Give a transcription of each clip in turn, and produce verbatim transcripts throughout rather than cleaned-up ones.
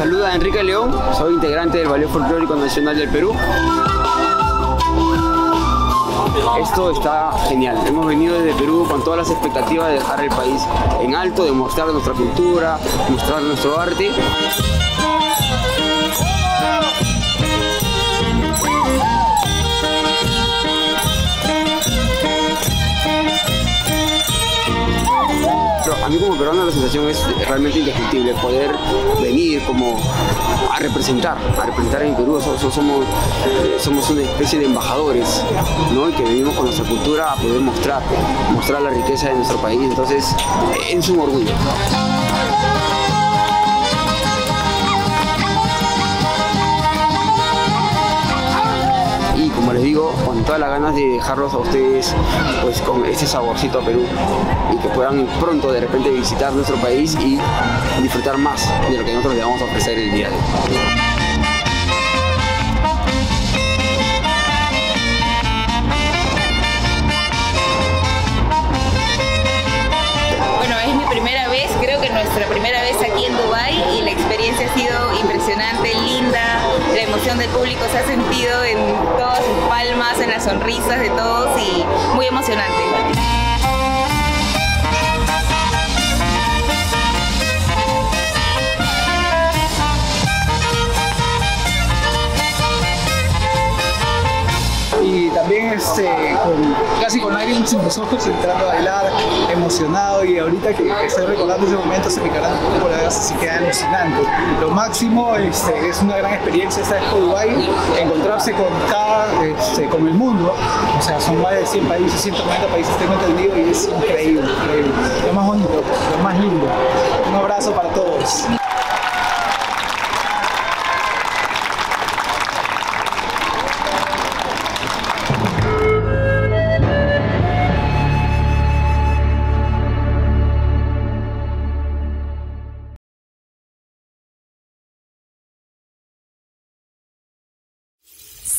saluda Enrique León, soy integrante del Ballet Folclórico Nacional del Perú. Esto está genial, hemos venido desde Perú con todas las expectativas de dejar el país en alto, de mostrar nuestra cultura, mostrar nuestro arte. A mí como peruano la sensación es realmente indescriptible, poder venir como a representar, a representar en Perú. Somos, somos una especie de embajadores, ¿no? Y que venimos con nuestra cultura a poder mostrar, mostrar la riqueza de nuestro país, entonces es un orgullo. Como les digo, con todas las ganas de dejarlos a ustedes pues con ese saborcito a Perú y que puedan pronto de repente visitar nuestro país y disfrutar más de lo que nosotros les vamos a ofrecer el día de hoy. Nuestra primera vez aquí en Dubái y la experiencia ha sido impresionante, linda, la emoción del público se ha sentido en todas sus palmas, en las sonrisas de todos y muy emocionante. Y también este, con, casi con lágrimas en los ojos, entrando a bailar, emocionado, y ahorita que estoy recordando ese momento se me cargan un poco la cabeza, así queda emocionante. Lo máximo, este, es una gran experiencia estar en Dubái, encontrarse con, cada, este, con el mundo, o sea, son más de cien países, ciento noventa países tengo entendido, y es increíble, increíble, lo más bonito, lo más lindo. Un abrazo para todos.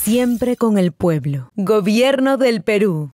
Siempre con el pueblo. Gobierno del Perú.